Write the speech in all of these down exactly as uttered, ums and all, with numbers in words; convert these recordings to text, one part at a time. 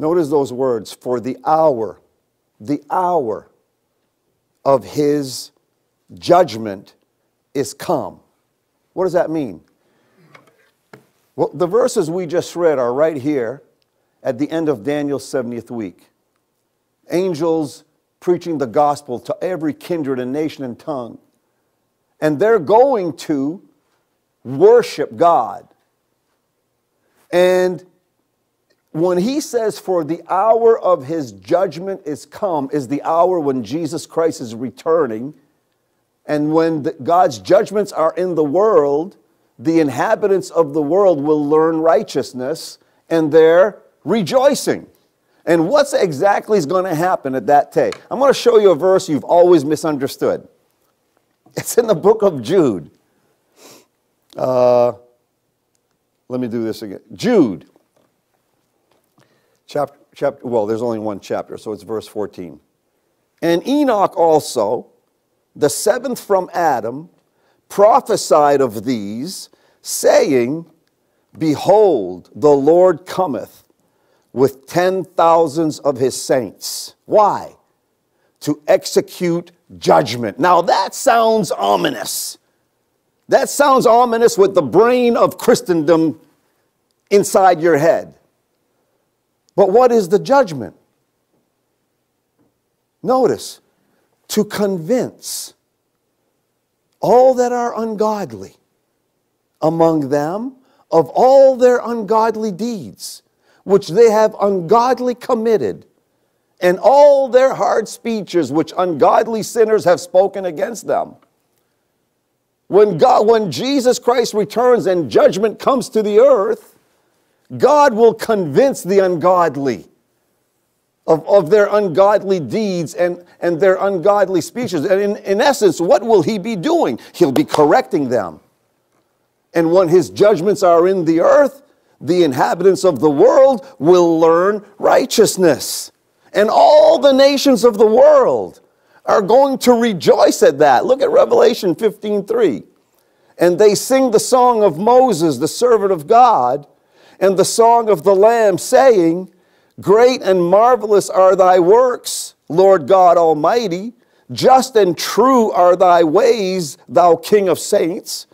Notice those words, for the hour, the hour of his judgment is come. What does that mean? Well, the verses we just read are right here at the end of Daniel's seventieth week. Angels preaching the gospel to every kindred and nation and tongue. And they're going to worship God. And when he says, for the hour of his judgment is come, is the hour when Jesus Christ is returning. And when the, God's judgments are in the world, the inhabitants of the world will learn righteousness and they're rejoicing. And what's exactly is going to happen at that day? I'm going to show you a verse you've always misunderstood. It's in the book of Jude. Uh, let me do this again. Jude. Chapter, chapter, well, there's only one chapter, so it's verse fourteen. And Enoch also, the seventh from Adam, prophesied of these, saying, behold, the Lord cometh with ten thousands of his saints. Why? To execute judgment. Now that sounds ominous. That sounds ominous with the brain of Christendom inside your head. But what is the judgment? Notice, to convince all that are ungodly among them of all their ungodly deeds, which they have ungodly committed, and all their hard speeches which ungodly sinners have spoken against them. When God, when Jesus Christ returns and judgment comes to the earth, God will convince the ungodly of, of their ungodly deeds and, and their ungodly speeches. And in, in essence, what will he be doing? He'll be correcting them. And when his judgments are in the earth, the inhabitants of the world will learn righteousness. And all the nations of the world are going to rejoice at that. Look at Revelation fifteen three. And they sing the song of Moses, the servant of God, and the song of the Lamb, saying, great and marvelous are thy works, Lord God Almighty. Just and true are thy ways, thou King of saints.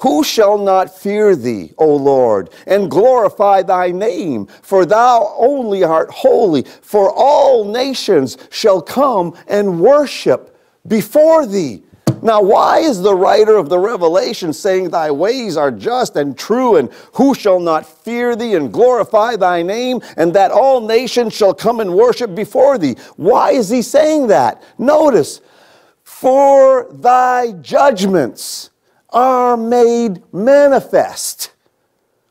Who shall not fear thee, O Lord, and glorify thy name? For thou only art holy, for all nations shall come and worship before thee. Now, why is the writer of the Revelation saying thy ways are just and true, and who shall not fear thee and glorify thy name, and that all nations shall come and worship before thee? Why is he saying that? Notice, for thy judgments are made manifest.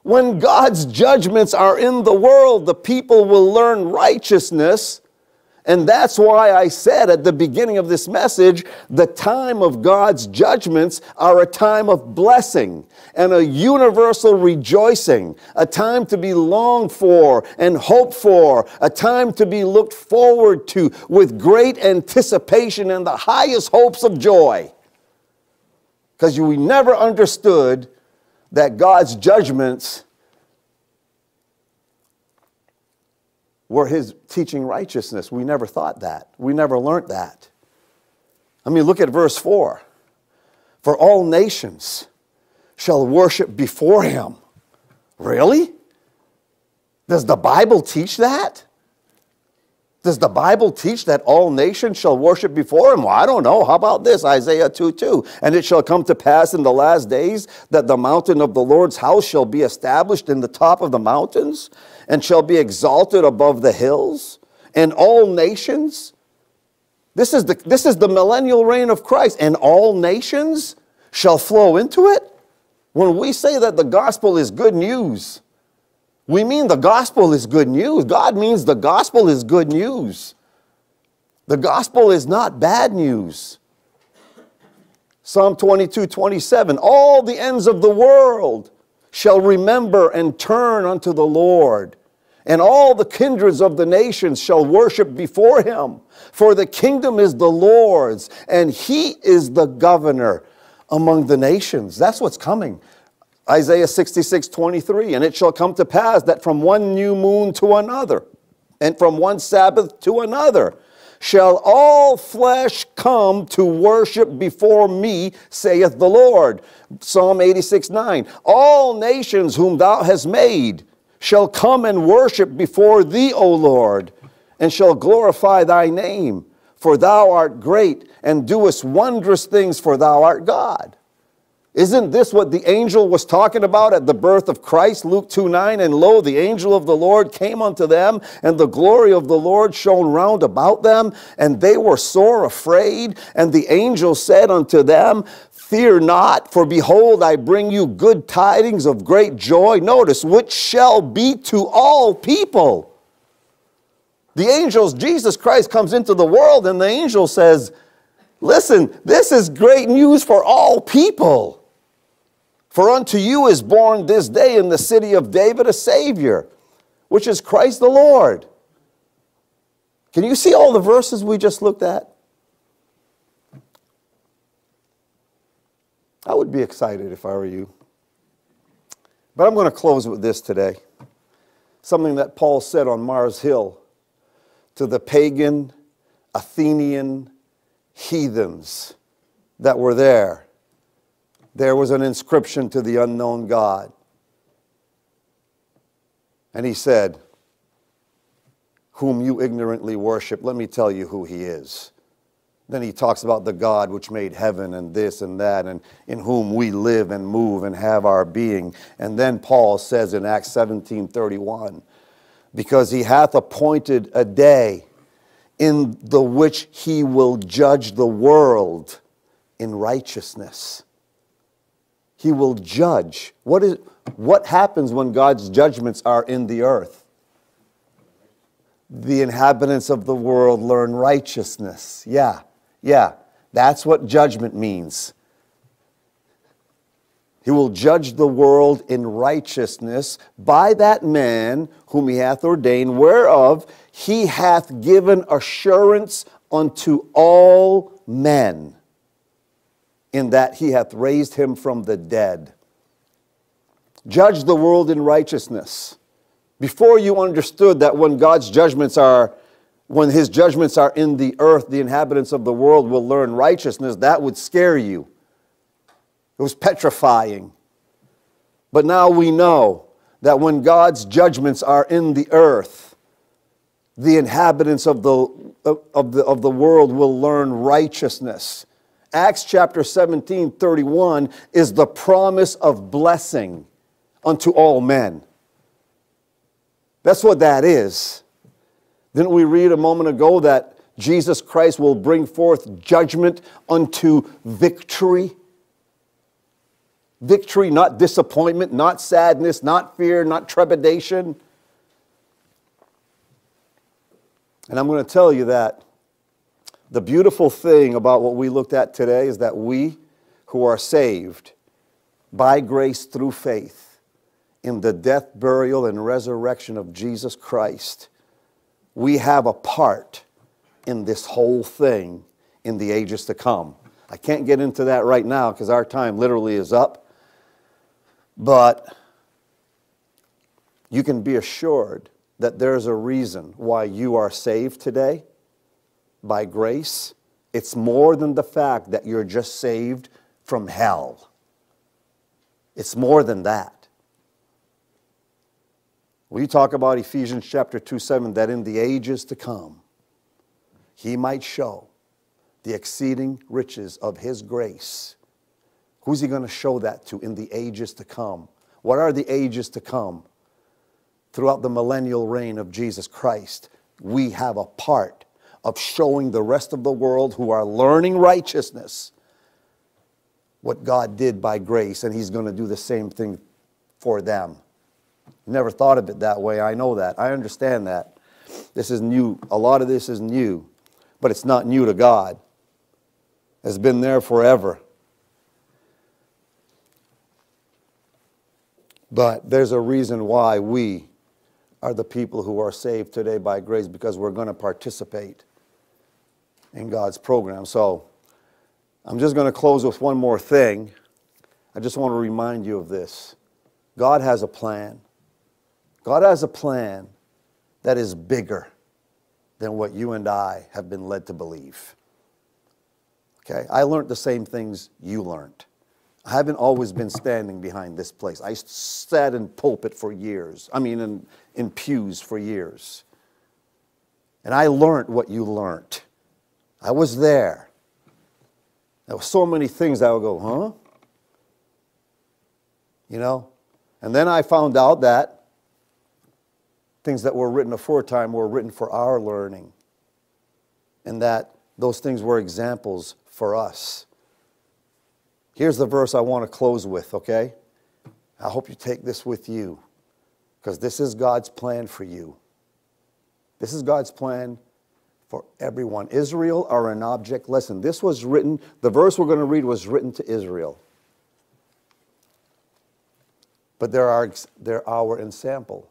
When God's judgments are in the world, the people will learn righteousness. And that's why I said at the beginning of this message, the time of God's judgments are a time of blessing and a universal rejoicing, a time to be longed for and hoped for, a time to be looked forward to with great anticipation and the highest hopes of joy. Because we never understood that God's judgments were his teaching righteousness. We never thought that. We never learned that. I mean, look at verse four. For all nations shall worship before him. Really? Does the Bible teach that? Does the Bible teach that all nations shall worship before him? Well, I don't know. How about this? Isaiah two two. And it shall come to pass in the last days that the mountain of the Lord's house shall be established in the top of the mountains and shall be exalted above the hills, and all nations. This is the, this is the millennial reign of Christ, and all nations shall flow into it. When we say that the gospel is good news, we mean the gospel is good news. God means the gospel is good news. The gospel is not bad news. Psalm twenty-two twenty-seven, all the ends of the world shall remember and turn unto the Lord, and all the kindreds of the nations shall worship before him. For the kingdom is the Lord's, and he is the governor among the nations. That's what's coming. Isaiah sixty-six twenty-three, and it shall come to pass that from one new moon to another, and from one Sabbath to another. Shall all flesh come to worship before me, saith the Lord. Psalm eighty-six, nine. All nations whom thou hast made shall come and worship before thee, O Lord, and shall glorify thy name. For thou art great, and doest wondrous things, for thou art God. Isn't this what the angel was talking about at the birth of Christ? Luke two, nine, and lo, the angel of the Lord came unto them, and the glory of the Lord shone round about them, and they were sore afraid. And the angel said unto them, Fear not, for behold, I bring you good tidings of great joy. Notice, which shall be to all people. The angels, Jesus Christ comes into the world, and the angel says, Listen, this is great news for all people. For unto you is born this day in the city of David a Savior, which is Christ the Lord. Can you see all the verses we just looked at? I would be excited if I were you. But I'm going to close with this today. Something that Paul said on Mars Hill to the pagan, Athenian heathens that were there. There was an inscription to the unknown God. And he said, Whom you ignorantly worship, let me tell you who he is. Then he talks about the God which made heaven and this and that, and in whom we live and move and have our being. And then Paul says in Acts seventeen thirty-one, Because he hath appointed a day in the which he will judge the world in righteousness. He will judge. What is, what happens when God's judgments are in the earth? The inhabitants of the world learn righteousness. Yeah, yeah. That's what judgment means. He will judge the world in righteousness by that man whom he hath ordained, whereof he hath given assurance unto all men, in that he hath raised him from the dead. Judge the world in righteousness. Before you understood that when God's judgments are, when his judgments are in the earth, the inhabitants of the world will learn righteousness, that would scare you. It was petrifying. But now we know that when God's judgments are in the earth, the inhabitants of the, of the, of the world will learn righteousness. Acts chapter seventeen, thirty-one is the promise of blessing unto all men. That's what that is. Didn't we read a moment ago that Jesus Christ will bring forth judgment unto victory? Victory, not disappointment, not sadness, not fear, not trepidation. And I'm going to tell you that the beautiful thing about what we looked at today is that we who are saved by grace through faith in the death, burial, and resurrection of Jesus Christ, we have a part in this whole thing in the ages to come. I can't get into that right now because our time literally is up. But you can be assured that there's a reason why you are saved today by grace. It's more than the fact that you're just saved from hell. It's more than that. We talk about Ephesians chapter two, seven, that in the ages to come, he might show the exceeding riches of his grace. Who's he going to show that to in the ages to come? What are the ages to come? Throughout the millennial reign of Jesus Christ, we have a part of showing the rest of the world who are learning righteousness what God did by grace, and he's going to do the same thing for them. Never thought of it that way. I know that. I understand that. This is new. A lot of this is new, but it's not new to God. It's been there forever. But there's a reason why we are the people who are saved today by grace, because we're going to participate in God's program. So I'm just going to close with one more thing. I just want to remind you of this. God has a plan. God has a plan that is bigger than what you and I have been led to believe. Okay? I learned the same things you learned. I haven't always been standing behind this place. I sat in pulpit for years. I mean, in, in pews for years. And I learned what you learned. I was there. There were so many things I would go, huh? You know? And then I found out that things that were written aforetime were written for our learning. And that those things were examples for us. Here's the verse I want to close with, okay? I hope you take this with you, because this is God's plan for you. This is God's plan for everyone. Israel are an object lesson. This was written, the verse we're going to read was written to Israel. But they're our, they're our ensample.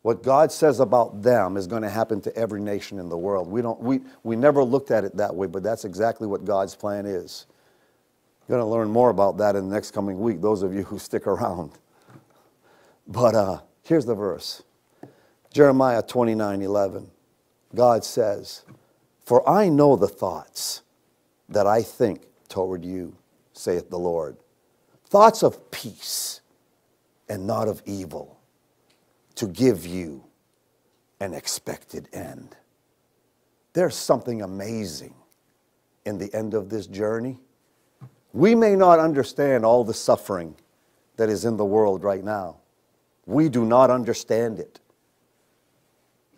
What God says about them is going to happen to every nation in the world. We, don't, we, we never looked at it that way, but that's exactly what God's plan is. You're going to learn more about that in the next coming week, those of you who stick around. But uh, here's the verse. Jeremiah twenty-nine eleven. God says, "For I know the thoughts that I think toward you, saith the Lord, thoughts of peace and not of evil, to give you an expected end." There's something amazing in the end of this journey. We may not understand all the suffering that is in the world right now. We do not understand it.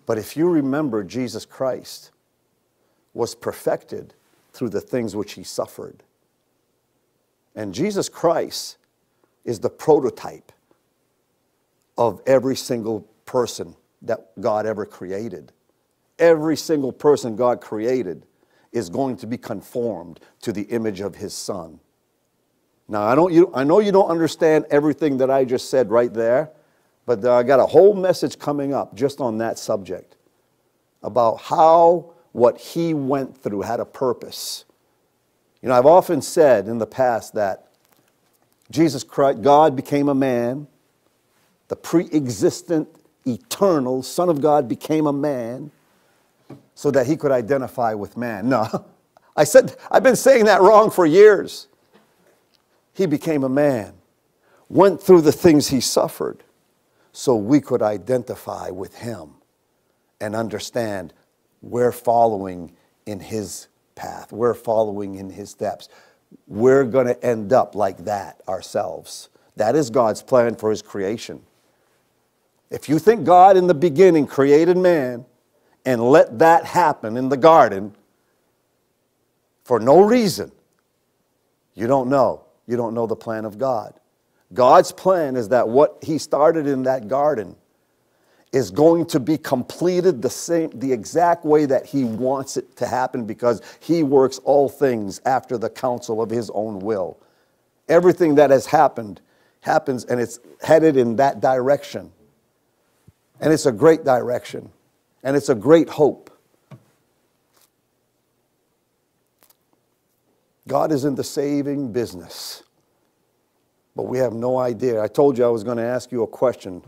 But if you remember, Jesus Christ was perfected through the things which he suffered. And Jesus Christ is the prototype of every single person that God ever created. Every single person God created is going to be conformed to the image of his Son. Now, I, don't, you, I know you don't understand everything that I just said right there, but I got a whole message coming up just on that subject about how what he went through had a purpose. You know, I've often said in the past that Jesus Christ, God became a man, the pre-existent, eternal Son of God became a man so that he could identify with man. No, I said, I've been saying that wrong for years. He became a man, went through the things he suffered, so we could identify with him and understand we're following in his path. We're following in his steps. We're going to end up like that ourselves. That is God's plan for his creation. If you think God in the beginning created man and let that happen in the garden for no reason, you don't know. You don't know the plan of God. God's plan is that what he started in that garden is going to be completed the same, the exact way that he wants it to happen, because he works all things after the counsel of his own will. Everything that has happened happens, and it's headed in that direction. And it's a great direction. And it's a great hope. God is in the saving business. But we have no idea. I told you I was going to ask you a question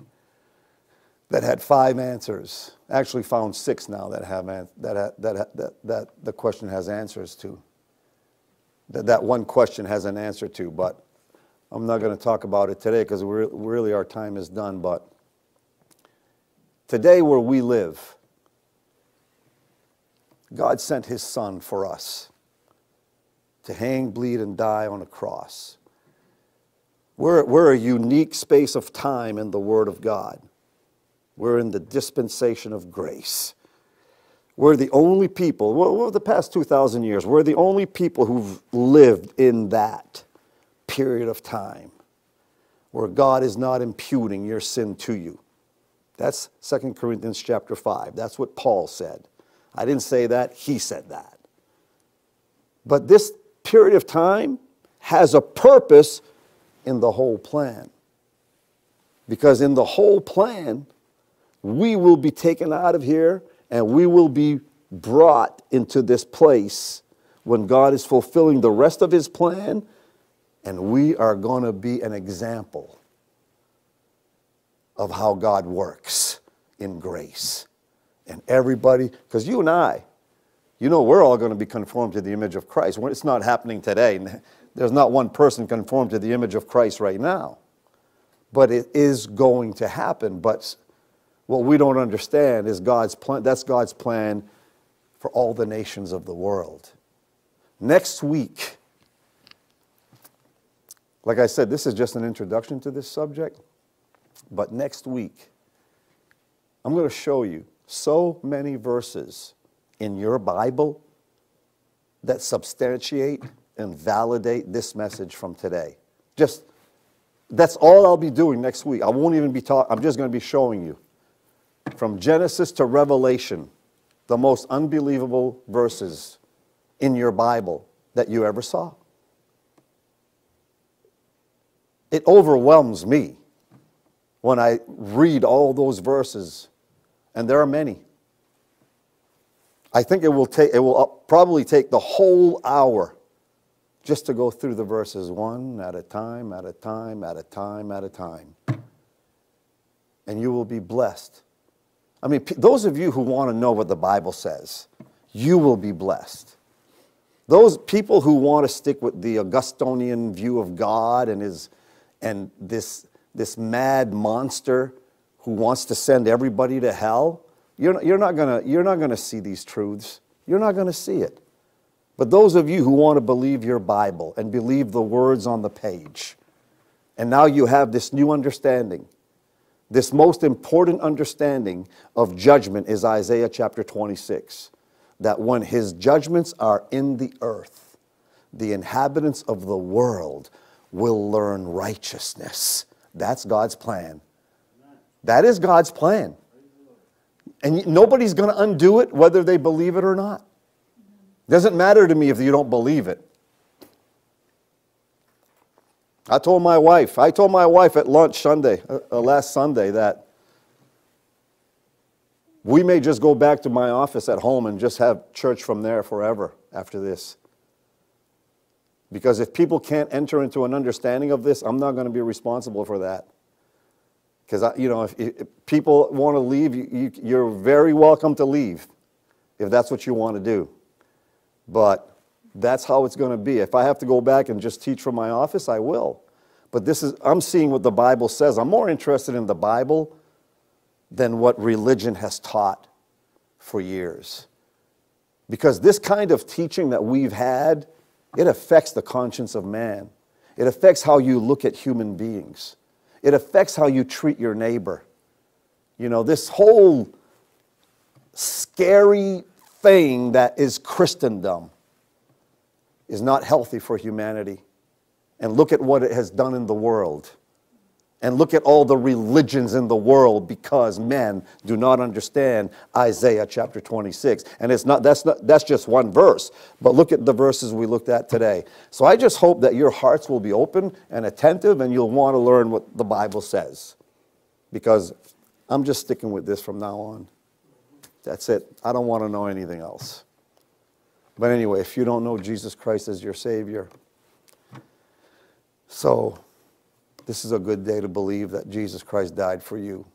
that had five answers. I actually found six now that have that that that that the question has answers to. That that one question has an answer to, but I'm not going to talk about it today because we're really our time is done. But today, where we live, God sent his Son for us to hang, bleed, and die on a cross. We're, we're a unique space of time in the Word of God. We're in the dispensation of grace. We're the only people, well, over the past two thousand years, we're the only people who've lived in that period of time where God is not imputing your sin to you. That's Second Corinthians chapter five. That's what Paul said. I didn't say that. He said that. But this period of time has a purpose in the whole plan. Because in the whole plan, we will be taken out of here and we will be brought into this place when God is fulfilling the rest of his plan, and we are going to be an example of how God works in grace. And everybody, because you and I, you know, we're all going to be conformed to the image of Christ. It's not happening today. There's not one person conformed to the image of Christ right now. But it is going to happen. But what we don't understand is God's plan. That's God's plan for all the nations of the world. Next week, like I said, this is just an introduction to this subject. But next week, I'm going to show you so many verses in your Bible that substantiate and validate this message from today. Just, that's all I'll be doing next week. I won't even be talking. I'm just going to be showing you from Genesis to Revelation, the most unbelievable verses in your Bible that you ever saw. It overwhelms me when I read all those verses, and there are many. I think it will take, it will probably take the whole hour just to go through the verses one at a time, at a time, at a time, at a time. And you will be blessed. I mean, those of you who want to know what the Bible says, you will be blessed. Those people who want to stick with the Augustinian view of God and his, and this, this mad monster who wants to send everybody to hell, you're not, you're not gonna, you're not gonna see these truths. You're not gonna see it. But those of you who want to believe your Bible and believe the words on the page, and now you have this new understanding, this most important understanding of judgment is Isaiah chapter twenty-six, that when his judgments are in the earth, the inhabitants of the world will learn righteousness. That's God's plan. That is God's plan. And nobody's going to undo it whether they believe it or not. Doesn't matter to me if you don't believe it. I told my wife, I told my wife at lunch Sunday, uh, last Sunday, that we may just go back to my office at home and just have church from there forever after this. Because if people can't enter into an understanding of this, I'm not going to be responsible for that. Because, you know, if, if people want to leave, you, you, you're very welcome to leave if that's what you want to do. But that's how it's going to be. If I have to go back and just teach from my office, I will. But this is, I'm seeing what the Bible says. I'm more interested in the Bible than what religion has taught for years. Because this kind of teaching that we've had, it affects the conscience of man. It affects how you look at human beings. It affects how you treat your neighbor. You know, this whole scary thing that is Christendom is not healthy for humanity. And look at what it has done in the world. And look at all the religions in the world because men do not understand Isaiah chapter twenty-six. And it's not, that's, not, that's just one verse. But look at the verses we looked at today. So I just hope that your hearts will be open and attentive and you'll want to learn what the Bible says. Because I'm just sticking with this from now on. That's it. I don't want to know anything else. But anyway, if you don't know Jesus Christ as your Savior, so this is a good day to believe that Jesus Christ died for you,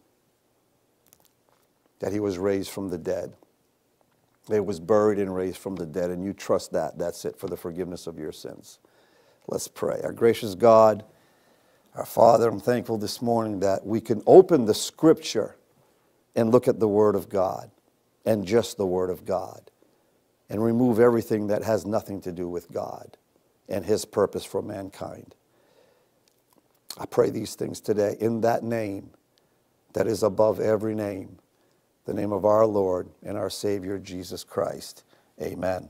that he was raised from the dead. He was buried and raised from the dead, and you trust that. That's it for the forgiveness of your sins. Let's pray. Our gracious God, our Father, I'm thankful this morning that we can open the Scripture and look at the Word of God and just the Word of God and remove everything that has nothing to do with God and his purpose for mankind. I pray these things today in that name that is above every name, the name of our Lord and our Savior, Jesus Christ. Amen.